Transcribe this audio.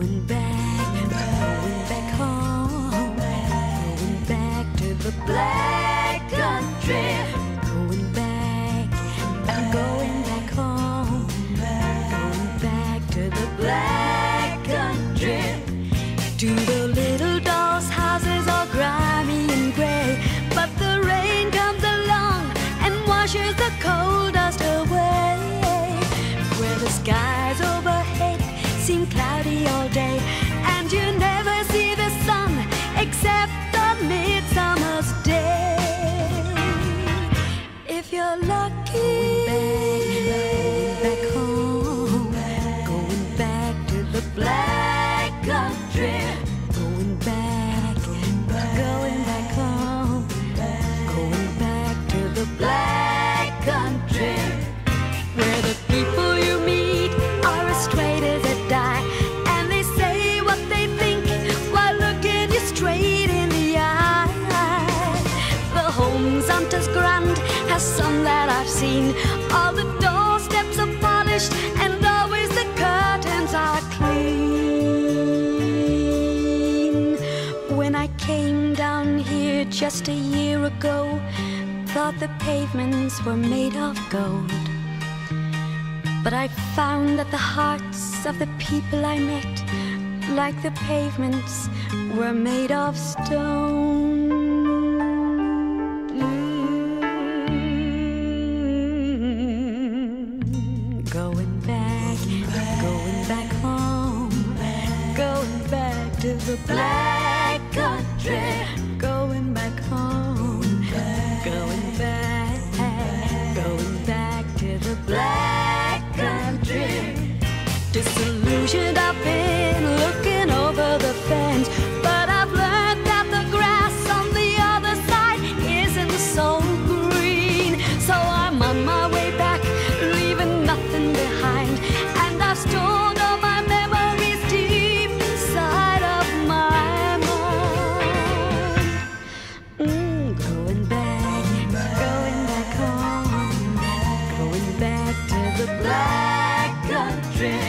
going back, going back home, going back to the Black Country. Going back, I'm going back home, going back to the Black Country. To the little dolls' houses all grimy and grey, but the rain comes along and washes the coal dust away. Where the skies overhead seem cloudy all day, and you never see the sun except on Midsummer's Day. If you're lucky, going back home, going back to the Black Country, going back home, going back to the Black Country, where the people you meet are as straight as a die, and they say what they think while looking you straight in the eye. The homes aren't as grand as some that I've seen. All the doorsteps are polished and always the curtains are clean. When I came down here just a year ago, thought the pavements were made of gold, but I found that the hearts of the people I met, like the pavements, were made of stone. Going back home, going back to the Black Country, going back home, going back to the Black Country. Disillusioned I've been looking over the fence, but I've learned that the grass on the other side isn't so green. So I'm on my way back, leaving nothing behind, and I've stored all my memories deep inside of my mind. Going back, going back home, going back to the Black Country.